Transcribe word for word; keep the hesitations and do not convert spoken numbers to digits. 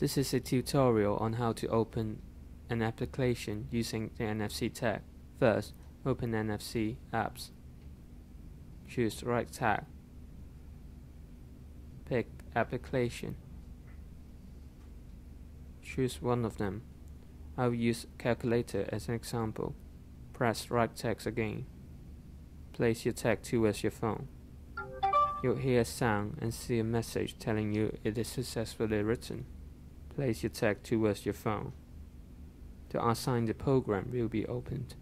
This is a tutorial on how to open an application using the N F C tag. First, open N F C apps. Choose right tag. Pick application. Choose one of them. I will use calculator as an example. Press right tag again. Place your tag towards your phone. You'll hear a sound and see a message telling you it is successfully written. Place your tag towards your phone. To assign the program will be opened.